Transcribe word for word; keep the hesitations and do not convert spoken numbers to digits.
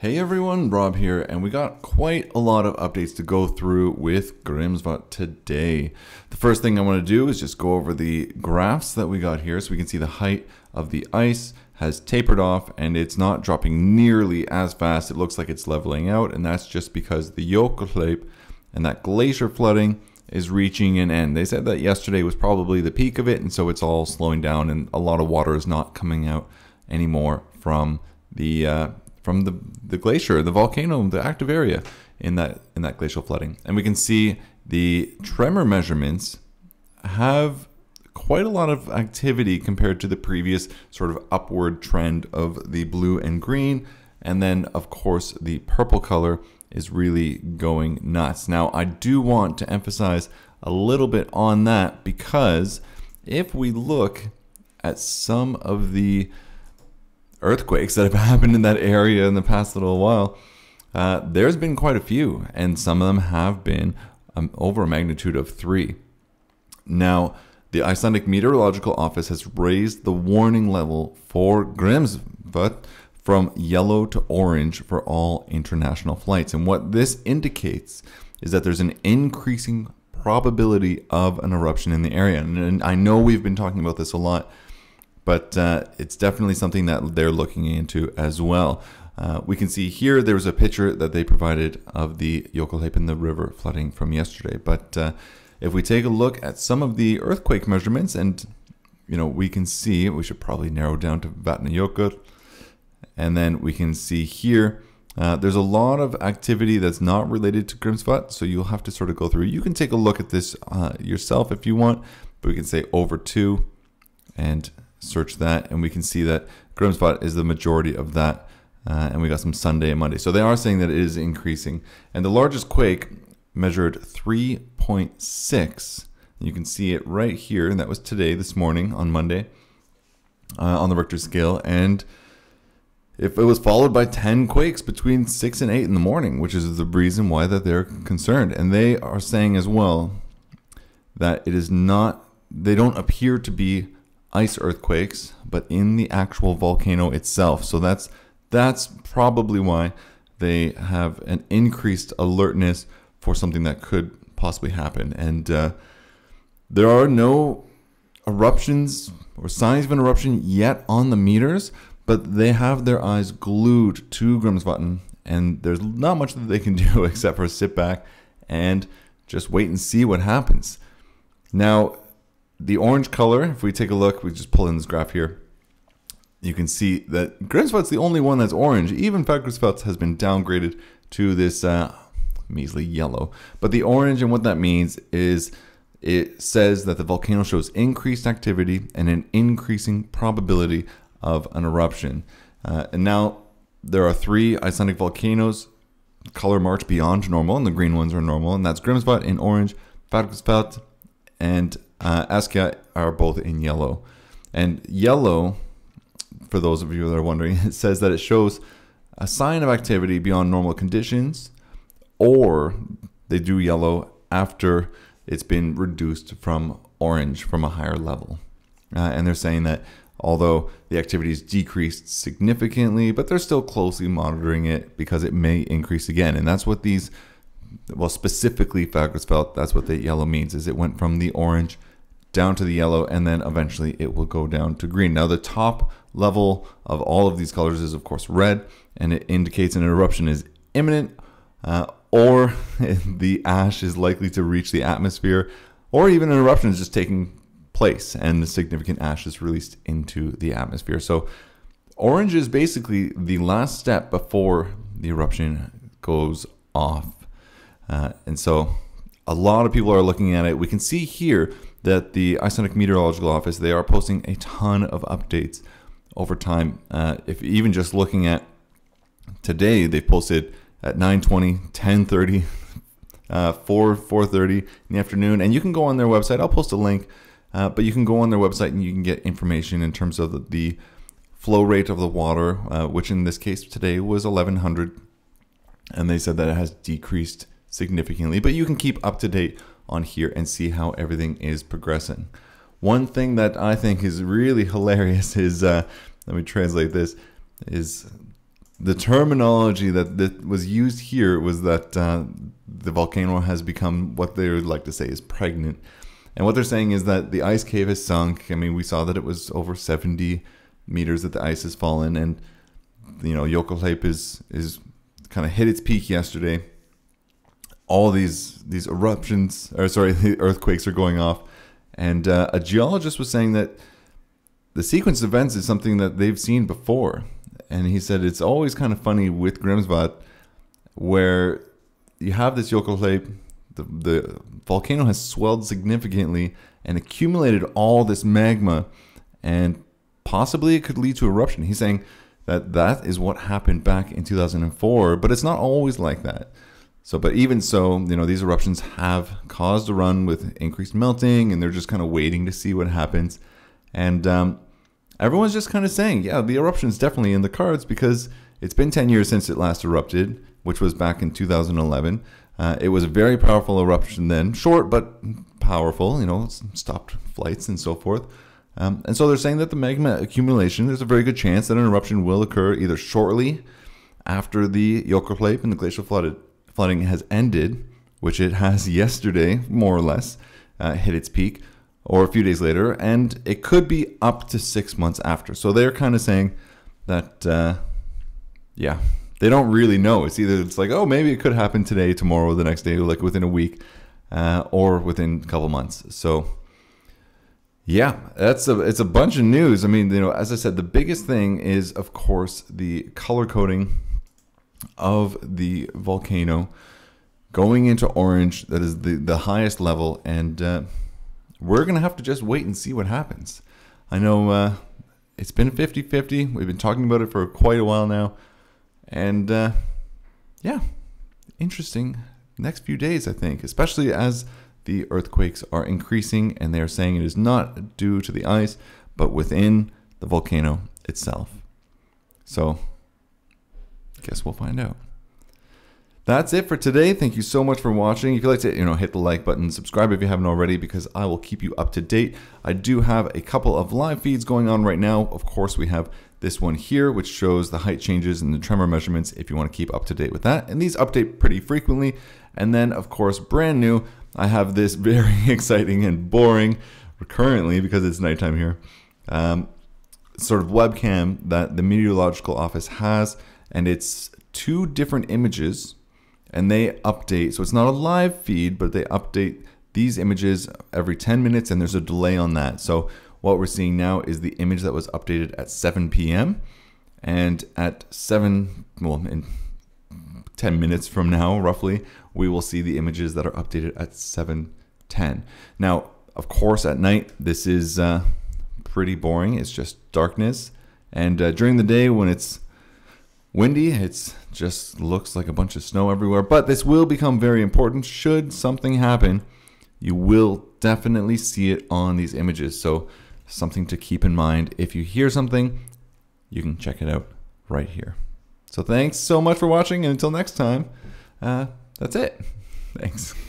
Hey everyone, Rob here, and we got quite a lot of updates to go through with Grímsvötn today. The first thing I want to do is just go over the graphs that we got here so we can see the height of the ice has tapered off and it's not dropping nearly as fast. It looks like it's leveling out, and that's just because the Jökulhlaup and that glacier flooding is reaching an end. They said that yesterday was probably the peak of it, and so it's all slowing down and a lot of water is not coming out anymore from the uh, from the, the glacier, the volcano, the active area in that in that glacial flooding. And we can see the tremor measurements have quite a lot of activity compared to the previous sort of upward trend of the blue and green. And then, of course, the purple color is really going nuts. Now, I do want to emphasize a little bit on that, because if we look at some of the earthquakes that have happened in that area in the past little while, uh, there's been quite a few, and some of them have been um, over a magnitude of three. Now, the Icelandic Meteorological Office has raised the warning level for Grímsvötn from yellow to orange for all international flights, and what this indicates is that there's an increasing probability of an eruption in the area. And, and I know we've been talking about this a lot, but uh, it's definitely something that they're looking into as well. Uh, we can see here there was a picture that they provided of the Jökulhlaup and the river flooding from yesterday. But uh, if we take a look at some of the earthquake measurements, and you know, we can see, we should probably narrow down to Vatnajökull, and then we can see here uh, there's a lot of activity that's not related to Grímsvötn, so you'll have to sort of go through. You can take a look at this uh, yourself if you want, but we can say over two and search that, and we can see that Grímsvötn is the majority of that, uh, and we got some Sunday and Monday. So they are saying that it is increasing, and the largest quake measured three point six. You can see it right here, and that was today, this morning, on Monday, uh, on the Richter scale. And if it was followed by ten quakes between six and eight in the morning, which is the reason why that they're concerned. And they are saying as well that it is not, they don't appear to be ice earthquakes, but in the actual volcano itself. So that's that's probably why they have an increased alertness for something that could possibly happen. And uh, there are no eruptions or signs of an eruption yet on the meters, but they have their eyes glued to Grímsvötn, and there's not much that they can do except for sit back and just wait and see what happens. Now, the orange color, if we take a look, we just pull in this graph here, you can see that Grímsvötn's the only one that's orange. Even Fagradalsfjall has been downgraded to this uh, measly yellow. But the orange, and what that means is it says that the volcano shows increased activity and an increasing probability of an eruption. Uh, and now there are three Icelandic volcanoes color marked beyond normal, and the green ones are normal, and that's Grímsvötn in orange, Fagradalsfjall and Uh, Askja are both in yellow. And yellow, for those of you that are wondering, it says that it shows a sign of activity beyond normal conditions, or they do yellow after it's been reduced from orange from a higher level. Uh, and they're saying that although the activity has decreased significantly, but they're still closely monitoring it because it may increase again. And that's what these, well, specifically Fagradalsfjall, that's what the yellow means, is it went from the orange down to the yellow, and then eventually it will go down to green. Now, the top level of all of these colors is, of course, red, and it indicates an eruption is imminent, uh, or the ash is likely to reach the atmosphere, or even an eruption is just taking place, and the significant ash is released into the atmosphere. So orange is basically the last step before the eruption goes off. Uh, and so a lot of people are looking at it. We can see here that the Icelandic Meteorological Office, they are posting a ton of updates over time. Uh, if even just looking at today, they posted at nine twenty, ten thirty, uh, four, four thirty in the afternoon. And you can go on their website. I'll post a link, uh, but you can go on their website and you can get information in terms of the, the flow rate of the water, uh, which in this case today was eleven hundred. And they said that it has decreased significantly, but you can keep up to date on here and see how everything is progressing. One thing that I think is really hilarious is, uh, let me translate this, is the terminology that, that was used here was that uh, the volcano has become what they would like to say is pregnant. And what they're saying is that the ice cave has sunk. I mean, we saw that it was over seventy meters that the ice has fallen. And, you know, Jökulhlaup is, is kind of hit its peak yesterday. All these, these eruptions, or sorry, the earthquakes are going off. And uh, a geologist was saying that the sequence of events is something that they've seen before. And he said it's always kind of funny with Grímsvötn where you have this Jökulhlaup, the, the volcano has swelled significantly and accumulated all this magma, and possibly it could lead to eruption. He's saying that that is what happened back in two thousand four, but it's not always like that. So, but even so, you know, these eruptions have caused a run with increased melting, and they're just kind of waiting to see what happens. And um, everyone's just kind of saying, yeah, the eruption's definitely in the cards because it's been ten years since it last erupted, which was back in two thousand eleven. Uh, it was a very powerful eruption then, short but powerful, you know, stopped flights and so forth. Um, and so they're saying that the magma accumulation, there's a very good chance that an eruption will occur either shortly after the Jökulhlaup and the glacial flooded, flooding has ended, which it has yesterday, more or less, uh, hit its peak, or a few days later, and it could be up to six months after. So they're kind of saying that, uh, yeah, they don't really know. It's either it's like, oh, maybe it could happen today, tomorrow, the next day, like within a week, uh, or within a couple months. So, yeah, that's a it's a bunch of news. I mean, you know, as I said, the biggest thing is, of course, the color coding of the volcano going into orange. That is the the highest level, and Uh, we're going to have to just wait and see what happens. I know uh, it's been fifty fifty. We've been talking about it for quite a while now. And uh, yeah, interesting next few days, I think, especially as the earthquakes are increasing, and they are saying it is not due to the ice, but within the volcano itself. So I guess we'll find out. That's it for today. Thank you so much for watching. If you like to, you know, hit the like button, subscribe if you haven't already, because I will keep you up to date. I do have a couple of live feeds going on right now. Of course, we have this one here, which shows the height changes and the tremor measurements if you want to keep up to date with that. And these update pretty frequently. And then, of course, brand new, I have this very exciting and boring, currently, because it's nighttime here, um, sort of webcam that the Meteorological Office has. And it's two different images, and they update, so it's not a live feed, but they update these images every ten minutes, and there's a delay on that. So what we're seeing now is the image that was updated at seven p m And at seven, well, in ten minutes from now, roughly, we will see the images that are updated at seven ten. Now, of course, at night, this is uh, pretty boring. It's just darkness. And uh, during the day, when it's windy, it just looks like a bunch of snow everywhere, but this will become very important. Should something happen, you will definitely see it on these images. So something to keep in mind. If you hear something, you can check it out right here. So thanks so much for watching, and until next time, uh, that's it. Thanks.